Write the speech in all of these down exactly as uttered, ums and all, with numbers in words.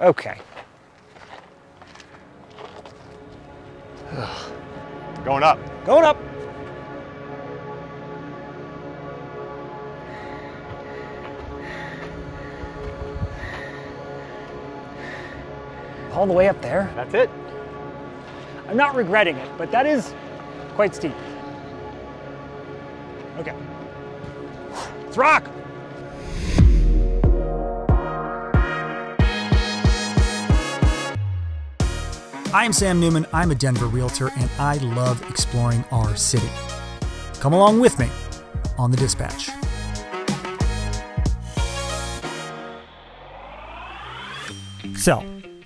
Okay. Ugh. Going up. Going up. All the way up there. That's it. I'm not regretting it, but that is quite steep. Okay. Let's rock. I'm Sam Neumann, I'm a Denver realtor, and I love exploring our city. Come along with me on The Dispatch. So,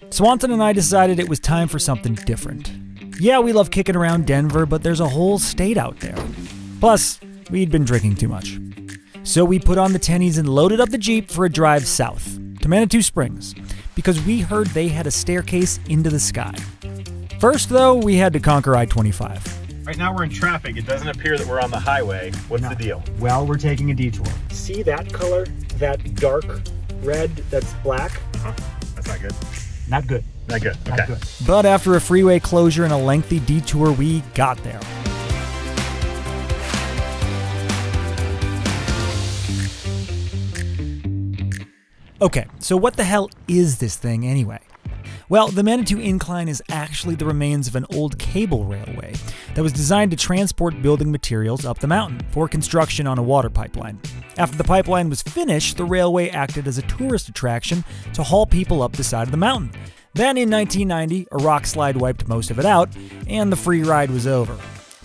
Swanson and I decided it was time for something different. Yeah, we love kicking around Denver, but there's a whole state out there. Plus, we'd been drinking too much. So we put on the tennies and loaded up the Jeep for a drive south to Manitou Springs, because we heard they had a staircase into the sky. First though, we had to conquer I twenty-five. Right now we're in traffic. It doesn't appear that we're on the highway. What's no. the deal? Well, we're taking a detour. See that color? That dark red that's black? Uh-huh. That's not good. Not good. Not good, okay. Not good. But after a freeway closure and a lengthy detour, we got there. Okay, so what the hell is this thing anyway? Well, the Manitou Incline is actually the remains of an old cable railway that was designed to transport building materials up the mountain for construction on a water pipeline. After the pipeline was finished, the railway acted as a tourist attraction to haul people up the side of the mountain. Then in nineteen ninety, a rock slide wiped most of it out, and the free ride was over.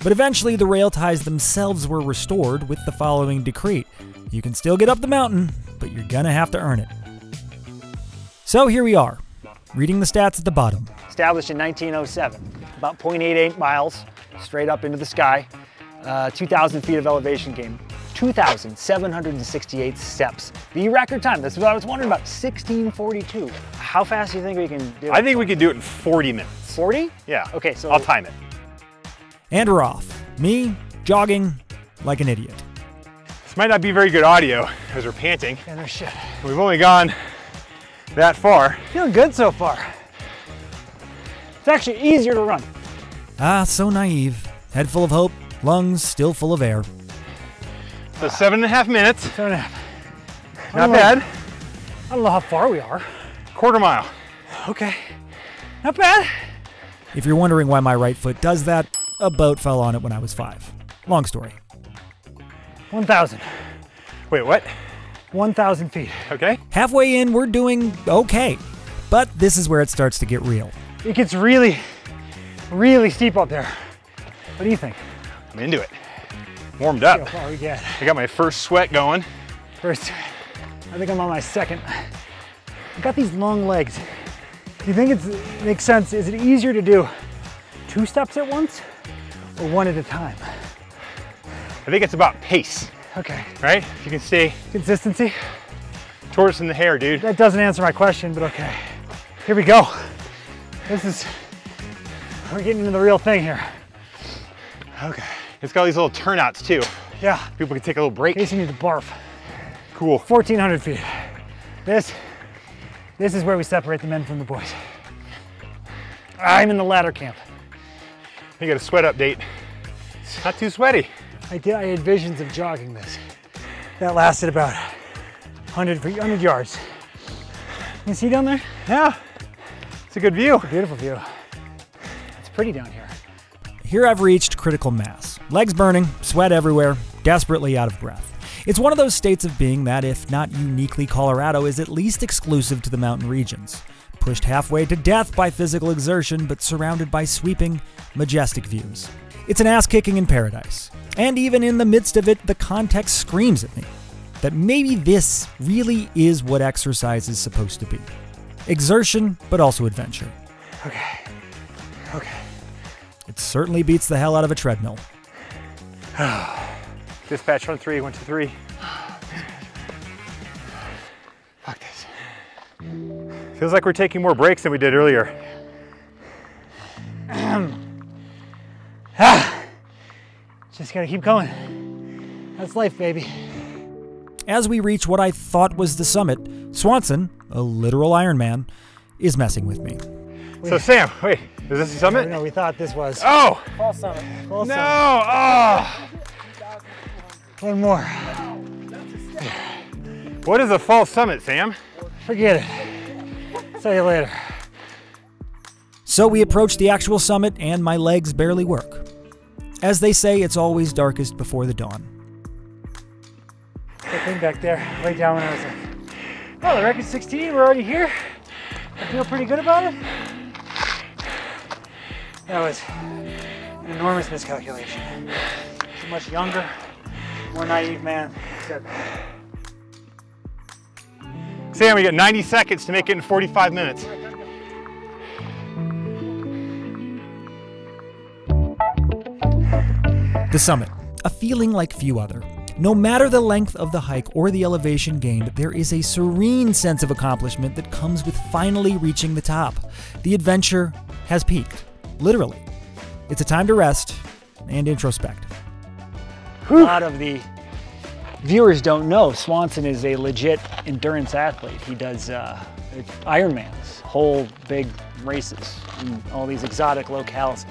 But eventually, the rail ties themselves were restored with the following decree. You can still get up the mountain, but you're gonna have to earn it. So here we are, reading the stats at the bottom. Established in nineteen oh seven, about zero point eight eight miles, straight up into the sky, uh, two thousand feet of elevation gain, two thousand seven hundred sixty-eight steps. The record time, that's what I was wondering about, sixteen forty-two. How fast do you think we can do it? I think we could do it in forty minutes. forty? Yeah, Okay. So I'll time it. And we're off. Me, jogging like an idiot. This might not be very good audio, as we're panting. And yeah, no shit. We've only gone that far. Feeling good so far. It's actually easier to run. Ah, so naive. Head full of hope, lungs still full of air. So seven and a half minutes. Seven and a half. Not bad. Know, I don't know how far we are. Quarter mile. Okay. Not bad. If you're wondering why my right foot does that, a boat fell on it when I was five. Long story. one thousand. Wait, what? one thousand feet. Okay. Halfway in, we're doing okay. But this is where it starts to get real. It gets really, really steep up there. What do you think? I'm into it. Warmed up. How far we get. I got my first sweat going. First, I think I'm on my second. I got these long legs. Do you think it's, it makes sense? Is it easier to do two steps at once or one at a time? I think it's about pace. Okay. Right? If you can stay. Consistency? Tortoise in the hare, dude. That doesn't answer my question, but okay. Here we go. This is, we're getting into the real thing here. Okay. It's got these little turnouts too. Yeah. People can take a little break. In case you need to barf. Cool. fourteen hundred feet. This, this is where we separate the men from the boys. I'm in the latter camp. You got a sweat update. Not too sweaty. I did, I had visions of jogging this. That lasted about one hundred yards. You see down there? Yeah, it's a good view. It's a beautiful view. It's pretty down here. Here I've reached critical mass. Legs burning, sweat everywhere, desperately out of breath. It's one of those states of being that, if not uniquely Colorado, is at least exclusive to the mountain regions. Pushed halfway to death by physical exertion, but surrounded by sweeping, majestic views. It's an ass-kicking in paradise. And even in the midst of it, the context screams at me that maybe this really is what exercise is supposed to be. Exertion, but also adventure. Okay, okay. It certainly beats the hell out of a treadmill. Dispatch on three, one, two, three. Fuck this. Feels like we're taking more breaks than we did earlier. Just gotta keep going. That's life, baby. As we reach what I thought was the summit, Swanson, a literal Iron Man, is messing with me. So Sam, wait, is this the summit? No, we thought this was. Oh! False summit. False no! Summit. Oh! One more. What is a false summit, Sam? Forget it. See you later. So we approach the actual summit and my legs barely work. As they say, it's always darkest before the dawn. That thing back there, way down when I was like, oh, the record's sixteen, we're already here. I feel pretty good about it. That was an enormous miscalculation. He's a much younger, more naive man. Sam, we got ninety seconds to make it in forty-five minutes. The summit, a feeling like few other. No matter the length of the hike or the elevation gained, there is a serene sense of accomplishment that comes with finally reaching the top. The adventure has peaked. Literally. It's a time to rest and introspect. A lot of the viewers don't know Swanson is a legit endurance athlete. He does uh, Ironmans, whole big races in all these exotic locales.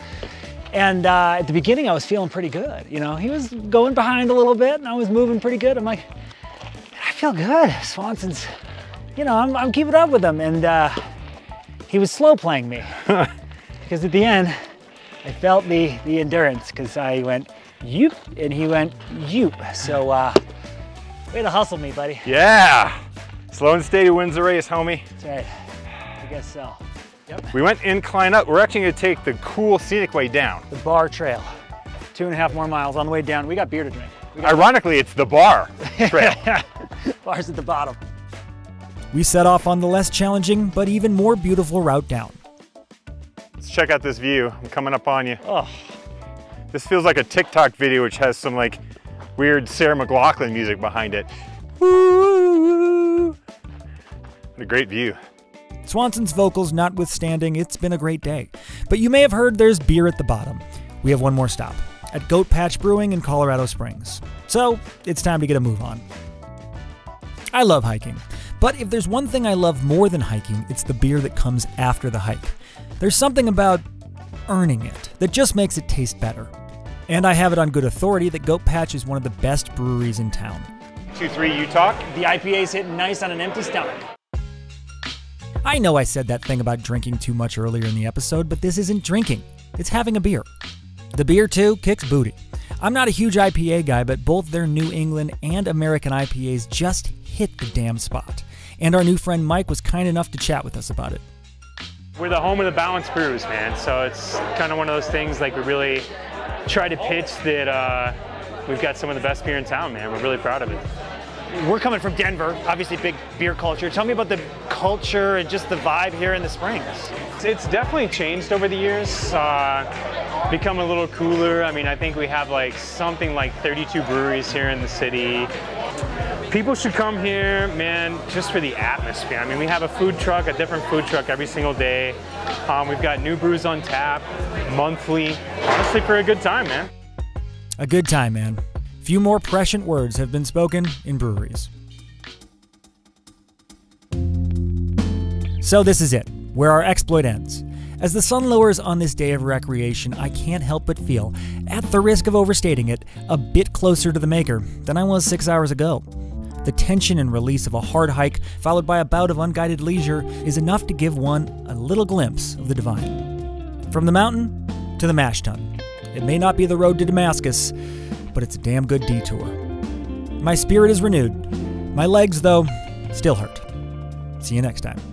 And uh, at the beginning, I was feeling pretty good. You know, he was going behind a little bit and I was moving pretty good. I'm like, I feel good. Swanson's, you know, I'm, I'm keeping up with him. And uh, he was slow playing me. Because at the end, I felt the, the endurance because I went, yoop, and he went, yoop. So, uh, way to hustle me, buddy. Yeah. Slow and steady wins the race, homie. That's right. I guess so. Yep. We went incline up. We're actually going to take the cool scenic way down. The Bar Trail. Two and a half more miles on the way down. We got beer to drink. Ironically, it's the Bar Trail. Bar's at the bottom. We set off on the less challenging, but even more beautiful route down. Check out this view. I'm coming up on you. Oh. This feels like a TikTok video which has some like weird Sarah McLachlan music behind it. Woo! What a great view. Swanson's vocals notwithstanding, it's been a great day. But you may have heard there's beer at the bottom. We have one more stop at Goat Patch Brewing in Colorado Springs. So it's time to get a move on. I love hiking. But if there's one thing I love more than hiking, it's the beer that comes after the hike. There's something about earning it that just makes it taste better. And I have it on good authority that Goat Patch is one of the best breweries in town. two three, you talk. The I P A's hitting nice on an empty stomach. I know I said that thing about drinking too much earlier in the episode, but this isn't drinking. It's having a beer. The beer, too, kicks booty. I'm not a huge I P A guy, but both their New England and American I P As just hit the damn spot. And our new friend Mike was kind enough to chat with us about it. We're the home of the balance brews, man. So it's kind of one of those things like we really try to pitch that uh, we've got some of the best beer in town, man. We're really proud of it. We're coming from Denver, obviously big beer culture. Tell me about the culture and just the vibe here in the Springs. It's definitely changed over the years, uh, become a little cooler. I mean, I think we have like something like thirty-two breweries here in the city. People should come here, man, just for the atmosphere. I mean, we have a food truck, a different food truck every single day. Um, we've got new brews on tap, monthly. Honestly, for a good time, man. A good time, man. Few more prescient words have been spoken in breweries. So this is it, where our exploit ends. As the sun lowers on this day of recreation, I can't help but feel, at the risk of overstating it, a bit closer to the maker than I was six hours ago. The tension and release of a hard hike, followed by a bout of unguided leisure, is enough to give one a little glimpse of the divine. From the mountain to the mash tun. It may not be the road to Damascus, but it's a damn good detour. My spirit is renewed. My legs, though, still hurt. See you next time.